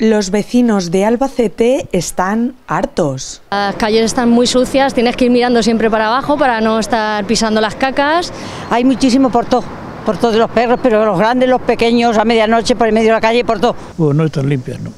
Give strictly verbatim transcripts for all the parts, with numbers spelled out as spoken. Los vecinos de Albacete están hartos. Las calles están muy sucias, tienes que ir mirando siempre para abajo para no estar pisando las cacas. Hay muchísimo por todo, por todos los perros, pero los grandes, los pequeños, a medianoche, por el medio de la calle, por todo. Pues no están limpias, no.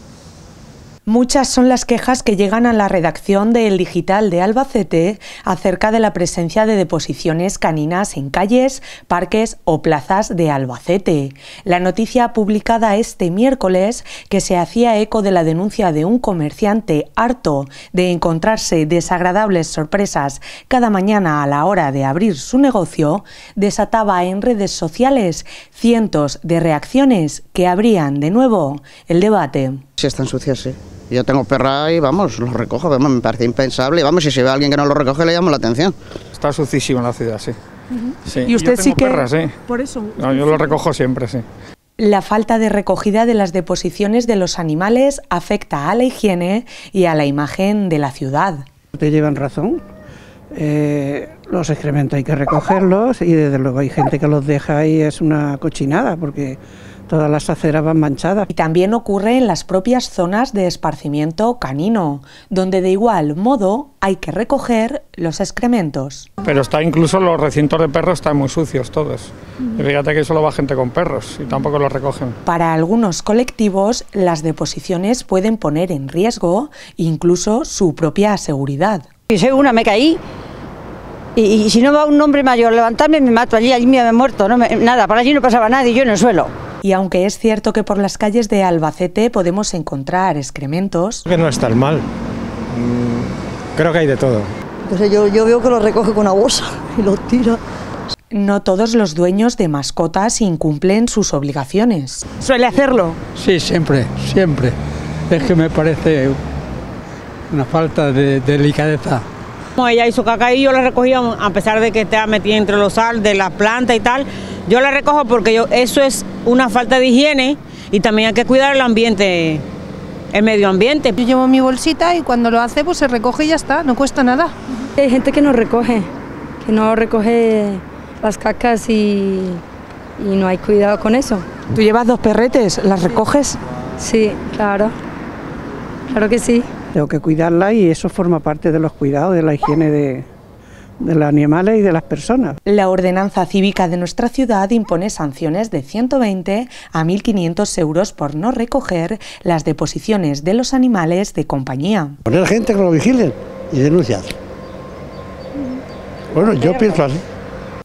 Muchas son las quejas que llegan a la redacción de El Digital de Albacete acerca de la presencia de deposiciones caninas en calles, parques o plazas de Albacete. La noticia publicada este miércoles, que se hacía eco de la denuncia de un comerciante harto de encontrarse desagradables sorpresas cada mañana a la hora de abrir su negocio, desataba en redes sociales cientos de reacciones que abrían de nuevo el debate. Si están sucias, sí. Yo tengo perra y vamos, los recojo, vamos, me parece impensable. Vamos, si se ve a alguien que no lo recoge, le llamo la atención. Está sucísimo en la ciudad, sí. Uh-huh. Sí. Y usted yo tengo sí que... perra, sí. Por eso. No, yo lo recojo siempre, sí. La falta de recogida de las deposiciones de los animales afecta a la higiene y a la imagen de la ciudad. Te llevan razón. Eh, los excrementos hay que recogerlos y desde luego hay gente que los deja y es una cochinada porque todas las aceras van manchadas. Y también ocurre en las propias zonas de esparcimiento canino, donde de igual modo hay que recoger los excrementos. Pero está incluso los recintos de perros están muy sucios todos. Y fíjate que solo va gente con perros y tampoco los recogen. Para algunos colectivos, las deposiciones pueden poner en riesgo incluso su propia seguridad. Y soy una, me caí y, y si no va un hombre mayor a levantarme me mato allí, allí me había muerto, no me, nada, por allí no pasaba nada y yo en el suelo. Y aunque es cierto que por las calles de Albacete podemos encontrar excrementos... Creo que no es tan mal, creo que hay de todo. Pues yo, yo veo que lo recoge con una bolsa y lo tira. No todos los dueños de mascotas incumplen sus obligaciones. ¿Suele hacerlo? Sí, siempre, siempre, es que me parece... una falta de, de delicadeza. Como ella hizo caca y yo la recogía, a pesar de que estaba metida entre los sal de la planta y tal, yo la recojo porque yo, eso es una falta de higiene y también hay que cuidar el ambiente, el medio ambiente. Yo llevo mi bolsita y cuando lo hace pues se recoge y ya está, no cuesta nada. Hay gente que no recoge, que no recoge las cacas y, y no hay cuidado con eso. ¿Tú llevas dos perretes, las recoges? Sí, claro, claro que sí. Tengo que cuidarla y eso forma parte de los cuidados, de la higiene de, de los animales y de las personas. La ordenanza cívica de nuestra ciudad impone sanciones de ciento veinte a mil quinientos euros por no recoger las deposiciones de los animales de compañía. Poner gente que lo vigilen y denunciar. Bueno, yo pienso así.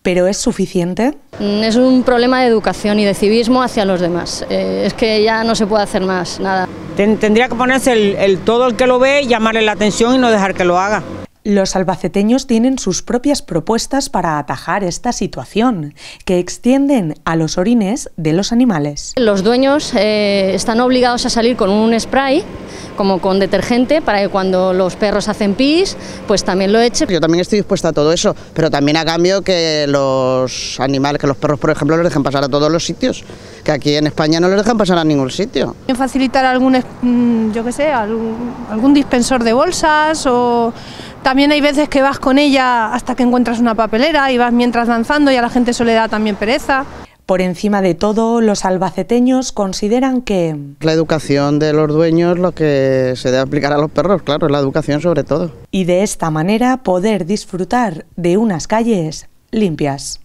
¿Pero es suficiente? Es un problema de educación y de civismo hacia los demás. Eh, es que ya no se puede hacer más, nada. Tendría que ponerse el, el todo el que lo ve, llamarle la atención y no dejar que lo haga. Los albaceteños tienen sus propias propuestas para atajar esta situación, que extienden a los orines de los animales. Los dueños eh, están obligados a salir con un spray, como con detergente, para que cuando los perros hacen pis, pues también lo echen. Yo también estoy dispuesta a todo eso, pero también a cambio que los animales, que los perros, por ejemplo, los dejen pasar a todos los sitios, que aquí en España no los dejan pasar a ningún sitio. Facilitar algún, yo qué sé, algún, algún dispensor de bolsas o... También hay veces que vas con ella hasta que encuentras una papelera y vas mientras danzando y a la gente eso le da también pereza. Por encima de todo, los albaceteños consideran que... La educación de los dueños, lo que se debe aplicar a los perros, claro, es la educación sobre todo. Y de esta manera poder disfrutar de unas calles limpias.